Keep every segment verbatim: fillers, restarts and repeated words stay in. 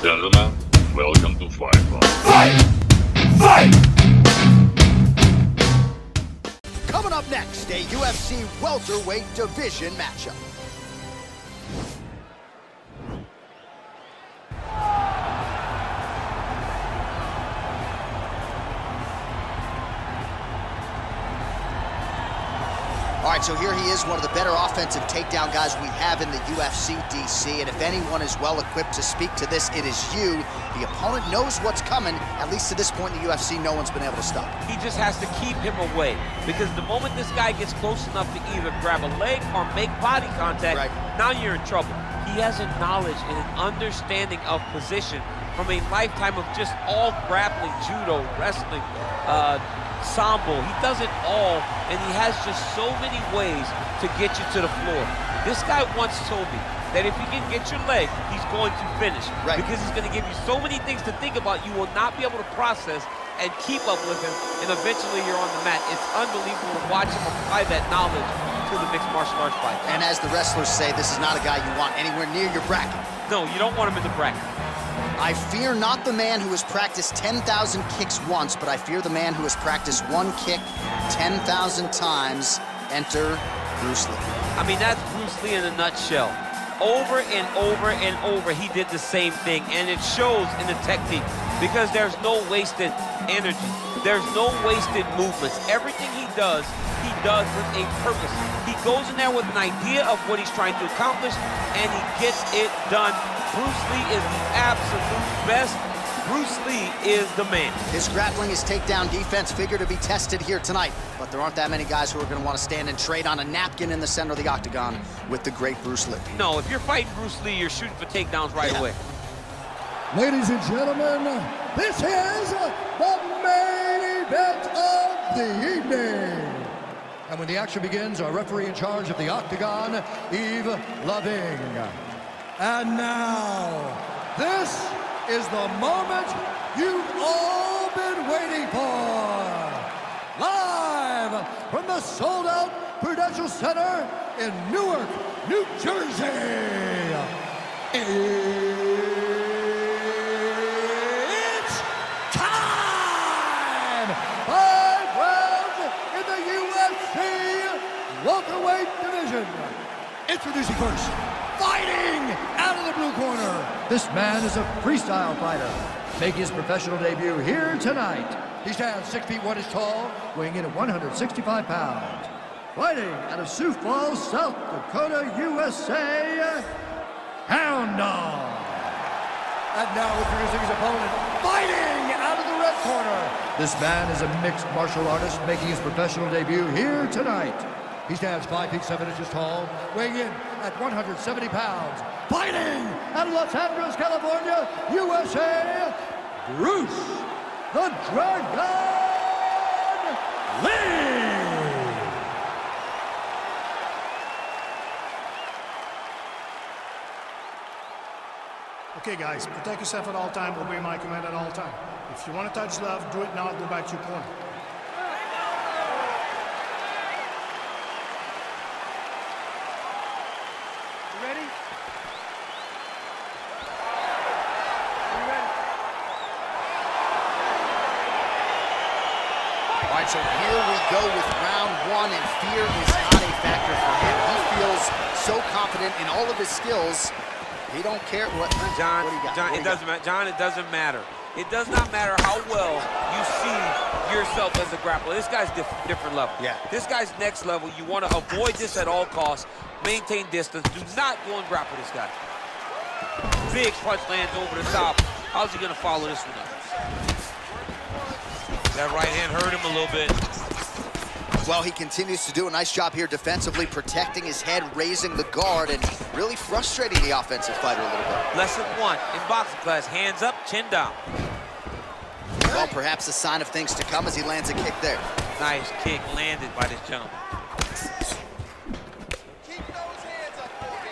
Gentlemen, welcome to Fly Club. Fight! Fight! Coming up next, a U F C welterweight division matchup. All right, so here he is, one of the better offensive takedown guys we have in the U F C, D C, and if anyone is well-equipped to speak to this, it is you. The opponent knows what's coming. At least to this point in the U F C, no one's been able to stop him. He just has to keep him away, because the moment this guy gets close enough to either grab a leg or make body contact, right. Now you're in trouble. He has a knowledge and an understanding of position from a lifetime of just all grappling, judo, wrestling, uh, sambo. He does it all, and he has just so many ways to get you to the floor. This guy once told me that if he can get your leg, he's going to finish, right. Because he's going to give you so many things to think about you will not be able to process and keep up with him, and eventually you're on the mat. It's unbelievable to watch him apply that knowledge to the mixed martial arts fight. And as the wrestlers say, this is not a guy you want anywhere near your bracket. No, you don't want him in the bracket. I fear not the man who has practiced ten thousand kicks once, but I fear the man who has practiced one kick ten thousand times. Enter Bruce Lee. I mean, that's Bruce Lee in a nutshell. Over and over and over, he did the same thing, and it shows in the technique, because there's no wasted energy. There's no wasted movements. Everything he does, he does with a purpose. He goes in there with an idea of what he's trying to accomplish, and he gets it done. Bruce Lee is the absolute best. Bruce Lee is the man. His grappling, his takedown defense figure to be tested here tonight, but there aren't that many guys who are going to want to stand and trade on a napkin in the center of the octagon with the great Bruce Lee. No, if you're fighting Bruce Lee, you're shooting for takedowns right yeah. away. Ladies and gentlemen, this is the main event of the evening. And when the action begins, our referee in charge of the octagon, Eve Loving. And now, this is the moment you've all been waiting for. Live from the sold-out Prudential Center in Newark, New Jersey, it's time! Five rounds in the U F C welterweight division. Introducing first, fighting out of the blue corner. This man is a freestyle fighter, making his professional debut here tonight. He stands six feet one inch tall, weighing in at one hundred sixty-five pounds. Fighting out of Sioux Falls, South Dakota, U S A, Hound Dog. And now introducing his opponent, fighting out of the red corner. This man is a mixed martial artist, making his professional debut here tonight. He stands five feet seven inches tall, weighing in at one hundred seventy pounds. Fighting out of Los Angeles, California, U S A, Bruce the Dragon Lee. Okay, guys, protect yourself at all times. Obey my command at all times. If you want to touch left, do it now. Go back to your corner. So here we go with round one, and fear is not a factor for him. He feels so confident in all of his skills, he don't care what. John, what do you got? John, what do you it got? doesn't matter. John, it doesn't matter. It does not matter how well you see yourself as a grappler. This guy's diff different level. Yeah. This guy's next level. You want to avoid this at all costs. Maintain distance. Do not go and grapple this guy. Big punch lands over the top. How's he gonna follow this one up? That right hand hurt him a little bit. Well, he continues to do a nice job here defensively, protecting his head, raising the guard, and really frustrating the offensive fighter a little bit. Lesson one in boxing class, hands up, chin down. Well, perhaps a sign of things to come as he lands a kick there. Nice kick landed by this gentleman. Keep those hands up, boy.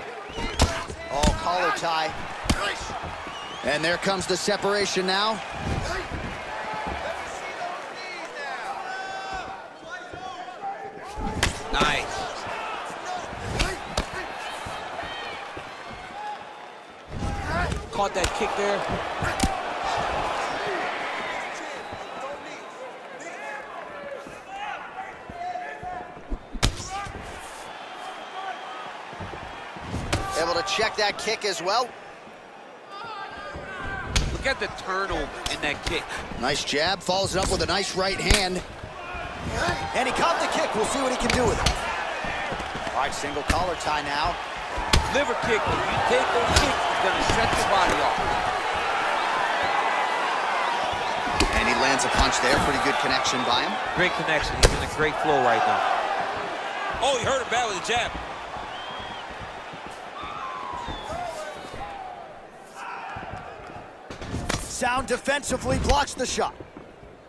Oh, collar tie. Nice. And there comes the separation now. Nice. Caught that kick there. Able to check that kick as well. Look at the turnover in that kick. Nice jab, follows it up with a nice right hand. And he caught the kick. We'll see what he can do with it. All right, single collar tie now. Liver kick. If you take those kicks, it's going to shut your body off. And he lands a punch there. Pretty good connection by him. Great connection. He's in a great flow right now. Oh, he hurt him bad with a jab. Sound defensively, blocks the shot.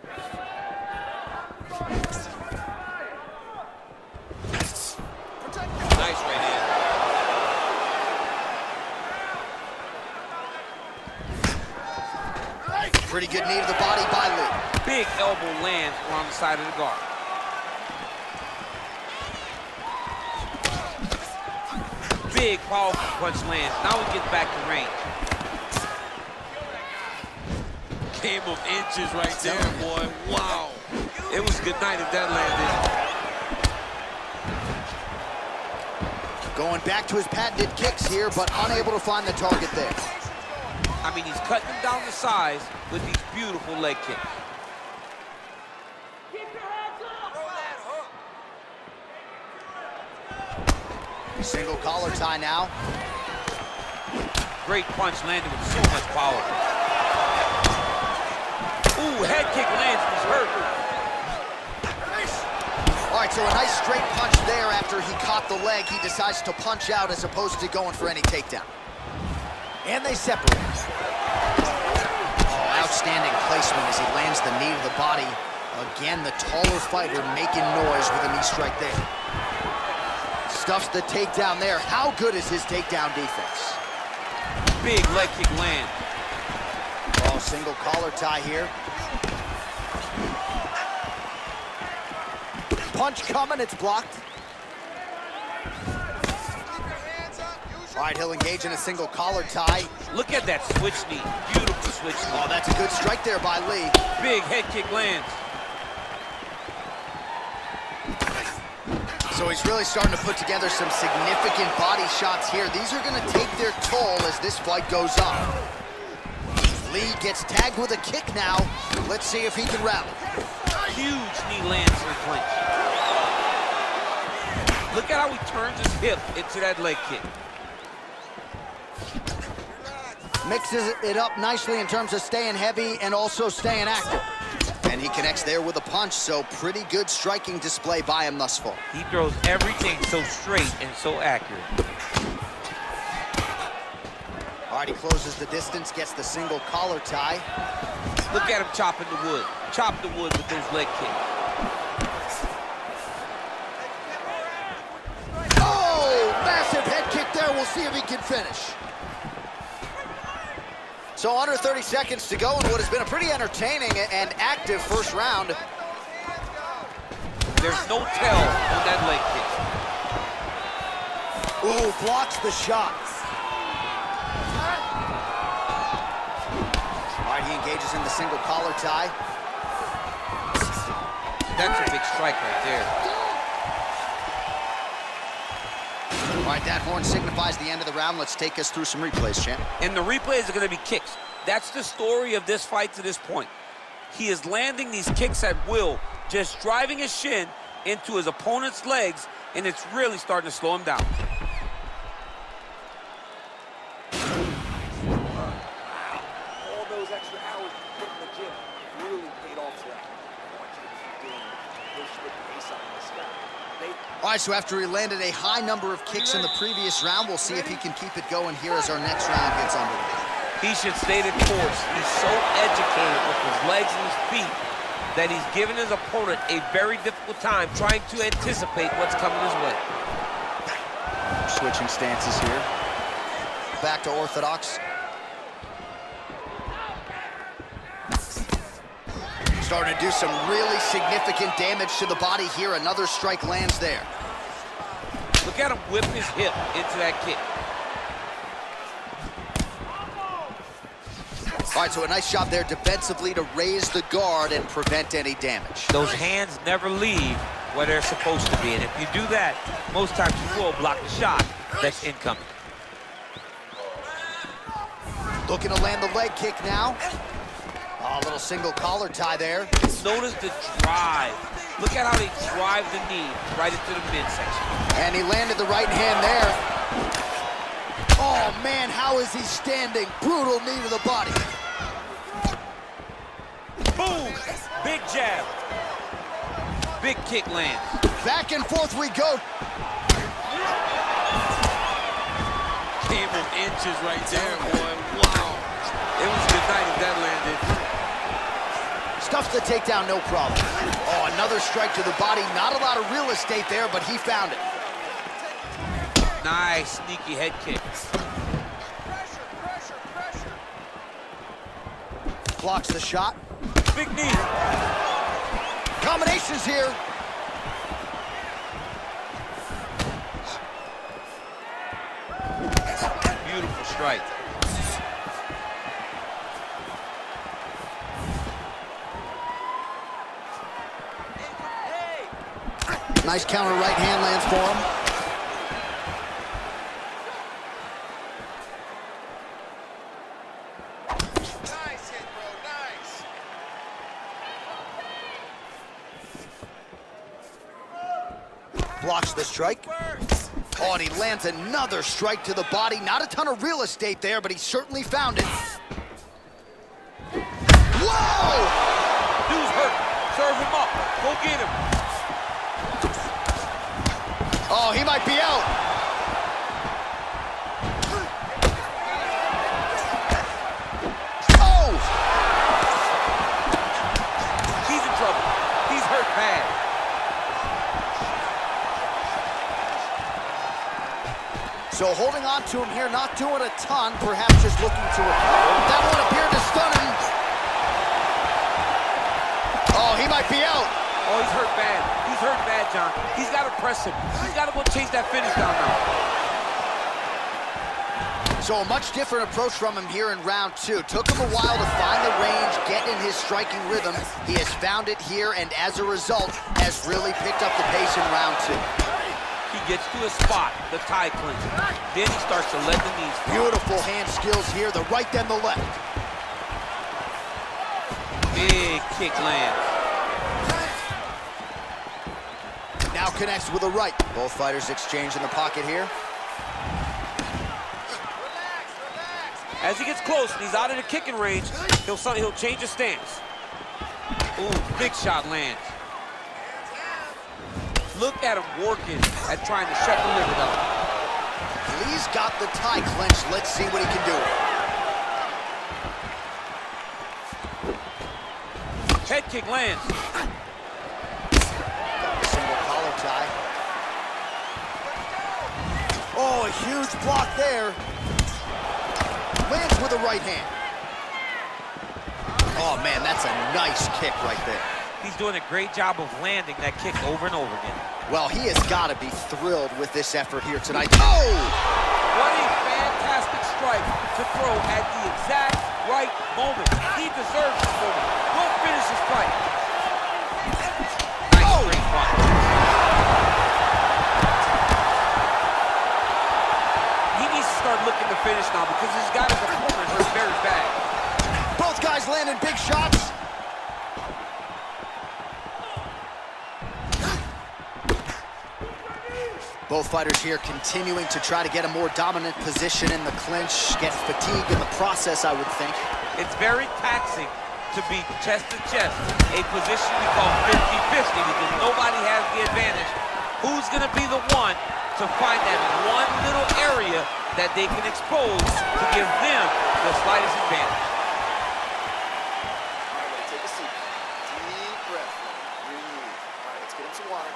Nice right hand. Pretty good knee to the body by Lee. Big elbow lands on the side of the guard. Big powerful punch lands. Now we get back to range. Game of inches right there, boy. Wow. It was good night if that landed. Going back to his patented kicks here, but unable to find the target there. I mean, he's cutting him down to size with these beautiful leg kicks. Keep your hands up. Throw that hook. Single collar tie now. Great punch landed with so much power. Ooh, head kick lands was hurt. All right, so a nice straight punch there after he caught the leg. He decides to punch out as opposed to going for any takedown. And they separate. Oh, outstanding placement as he lands the knee to the body. Again, the taller fighter making noise with a knee strike there. Stuffs the takedown there. How good is his takedown defense? Big leg kick lands. Oh, single collar tie here. Punch coming, it's blocked. All right, he'll engage in a single collar tie. Look at that switch knee, beautiful switch knee. Oh, that's a good strike there by Lee. Big head kick lands. So he's really starting to put together some significant body shots here. These are gonna take their toll as this fight goes on. Lee gets tagged with a kick now. Let's see if he can rally. Huge knee lands in the clinch. Look at how he turns his hip into that leg kick. Mixes it up nicely in terms of staying heavy and also staying active. And he connects there with a punch, so pretty good striking display by him thus far. He throws everything so straight and so accurate. All right, he closes the distance, gets the single collar tie. Look at him chopping the wood. Chop the wood with those leg kicks. Oh, massive head kick there. We'll see if he can finish. So under thirty seconds to go in what has been a pretty entertaining and active first round. There's no tell on that leg kick. Ooh, blocks the shot. He engages in the single collar tie. That's a big strike right there. All right, that horn signifies the end of the round. Let's take us through some replays, champ. And the replays are going to be kicks. That's the story of this fight to this point. He is landing these kicks at will, just driving his shin into his opponent's legs, and it's really starting to slow him down. All right, so after he landed a high number of kicks in the previous round, we'll see if he can keep it going here as our next round gets underway. He should stay the course. He's so educated with his legs and his feet that he's given his opponent a very difficult time trying to anticipate what's coming his way. Switching stances here. Back to orthodox. Starting to do some really significant damage to the body here. Another strike lands there. Look at him whip his hip into that kick. All right, so a nice job there defensively to raise the guard and prevent any damage. Those hands never leave where they're supposed to be, and if you do that, most times you will block the shot that's incoming. Looking to land the leg kick now. Oh, a little single collar tie there. Notice the drive. Look at how they drive the knee right into the midsection. And he landed the right hand there. Oh, man, how is he standing? Brutal knee to the body. Boom! Big jab. Big kick lands. Back and forth we go. Came in inches right there, boy. Wow. It was good night if that landed. Stuffs the takedown, no problem. Oh, another strike to the body. Not a lot of real estate there, but he found it. Nice sneaky head kick. Pressure, pressure, pressure. Blocks the shot. Big knee. Combinations here. Beautiful strike. Nice counter right hand lands for him. Nice hit, bro, nice. Blocks the strike. Oh, and he lands another strike to the body. Not a ton of real estate there, but he certainly found it. Whoa! Dude's hurt. Serve him up. Go get him. Oh, he might be out. Oh! He's in trouble. He's hurt bad. So holding on to him here, not doing a ton, perhaps just looking to it. That one appeared to stun him. Oh, he might be out. Oh, he's hurt bad. He's hurt bad, John. He's got to press him. He's got to go chase that finish down now. So a much different approach from him here in round two. Took him a while to find the range, get in his striking rhythm. He has found it here, and as a result, has really picked up the pace in round two. He gets to a spot, the tie clinch. Then he starts to let the knees fall. Beautiful hand skills here, the right then the left. Big kick lands. Now connects with a right. Both fighters exchange in the pocket here. Relax, relax. As he gets close and he's out of the kicking range, he'll suddenly he'll change his stance. Ooh, big shot lands. Look at him working at trying to shut the liver down. Lee's got the tie clenched. Let's see what he can do. Head kick lands. Oh, a huge block there. Lands with a right hand. Oh, man, that's a nice kick right there. He's doing a great job of landing that kick over and over again. Well, he has got to be thrilled with this effort here tonight. Oh! What a fantastic strike to throw at the exact right moment. He deserves this moment. We'll finish this fight. Looking to finish now because he's got his opponent hurt very bad. Both guys landing big shots. Both fighters here continuing to try to get a more dominant position in the clinch, get fatigued in the process, I would think. It's very taxing to be chest to chest, a position we call fifty fifty because nobody has the advantage. Who's gonna be the one to find that one little area that they can expose to give them the slightest advantage. All right, take a seat. Deep breath. Breathe. All right, let's get him some water.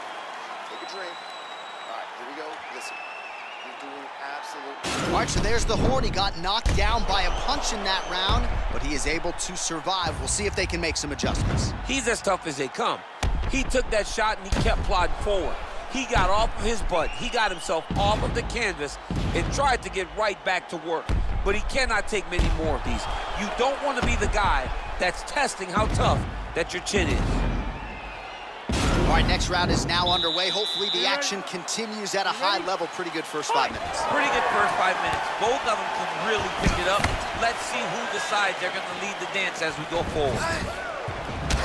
Take a drink. All right, here we go. Listen. You're doing absolutely. All right, so there's the horn. He got knocked down by a punch in that round, but he is able to survive. We'll see if they can make some adjustments. He's as tough as they come. He took that shot and he kept plodding forward. He got off of his butt, he got himself off of the canvas and tried to get right back to work. but he cannot take many more of these. You don't want to be the guy that's testing how tough that your chin is. All right, next round is now underway. Hopefully the action continues at a high level. Pretty good first five minutes. Pretty good first five minutes. Both of them can really pick it up. Let's see who decides they're going to lead the dance as we go forward.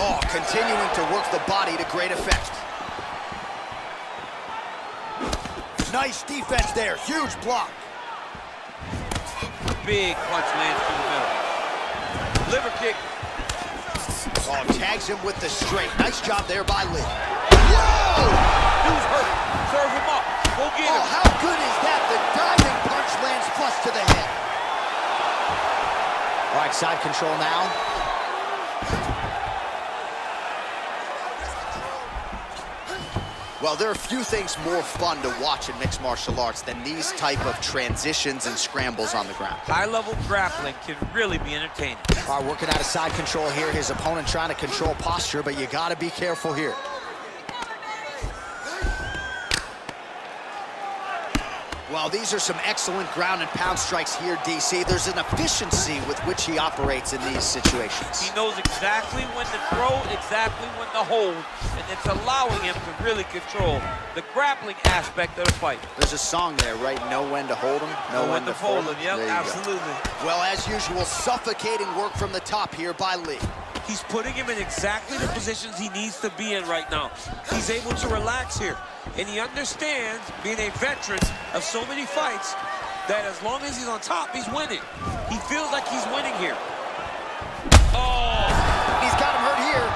Oh, continuing to work the body to great effect. Nice defense there, huge block. Big punch lands through the middle. Liver kick. Oh, tags him with the straight. Nice job there by Lee. Whoa! Dude's hurt, serve him up, go get him. Oh, how good is that? The diving punch lands flush to the head. All right, side control now. Well, there are few things more fun to watch in mixed martial arts than these type of transitions and scrambles on the ground. High-level grappling can really be entertaining. All right, working out of side control here. His opponent trying to control posture, but you got to be careful here. Well, these are some excellent ground and pound strikes here, D C. There's an efficiency with which he operates in these situations. He knows exactly when to throw, exactly when to hold, and it's allowing him to really control the grappling aspect of the fight. There's a song there, right? Know when to hold him, know when, when to fold him. Yep, absolutely. Go. Well, as usual, suffocating work from the top here by Lee. He's putting him in exactly the positions he needs to be in right now. He's able to relax here. And he understands, being a veteran of so many fights, that as long as he's on top, he's winning. He feels like he's winning here. Oh! He's got him hurt here.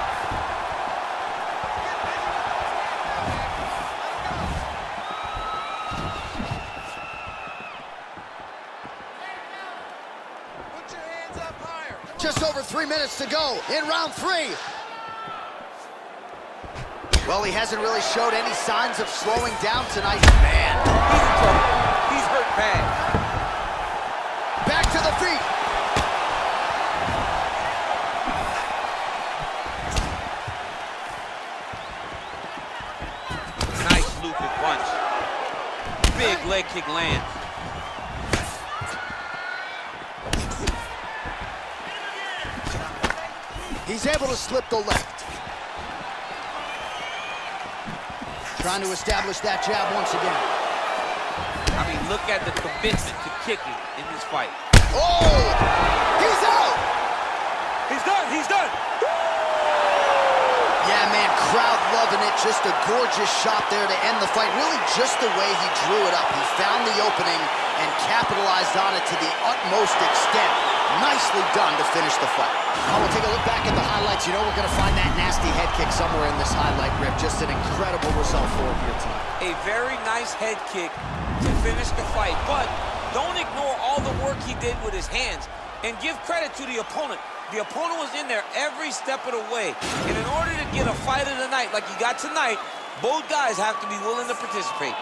Put your hands up higher. Just over three minutes to go in round three. Well, he hasn't really showed any signs of slowing down tonight. Man, he's in trouble. He's hurt bad. Back to the feet. Nice looping punch. Big leg kick lands. He's able to slip the left. Trying to establish that jab once again. I mean, look at the commitment to kicking in this fight. Oh! He's out! He's done, he's done! Yeah, man, crowd loving it. Just a gorgeous shot there to end the fight. Really just the way he drew it up. He found the opening and capitalized on it to the utmost extent. Nicely done to finish the fight. I will take a look back at the highlights. You know we're going to find that nasty head kick somewhere in this highlight rip. Just an incredible result for him here tonight. A very nice head kick to finish the fight, but don't ignore all the work he did with his hands and give credit to the opponent. The opponent was in there every step of the way, and in order to get a fight of the night like you got tonight, both guys have to be willing to participate.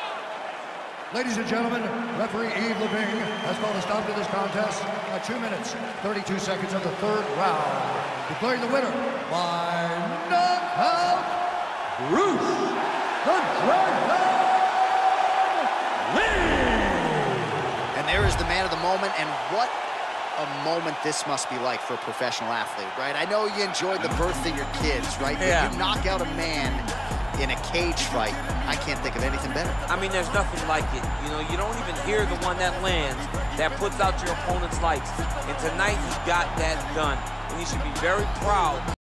Ladies and gentlemen, referee Eve Loving has called a stop to this contest at two minutes, thirty-two seconds of the third round. Declaring the winner by knockout, Bruce the Dragon Lee! And there is the man of the moment, and what a moment this must be like for a professional athlete, right? I know you enjoyed the birth of your kids, right? Yeah. If you knock out a man in a cage fight, I can't think of anything better. I mean, there's nothing like it. You know, you don't even hear the one that lands, that puts out your opponent's lights. And tonight, he got that done. And you should be very proud.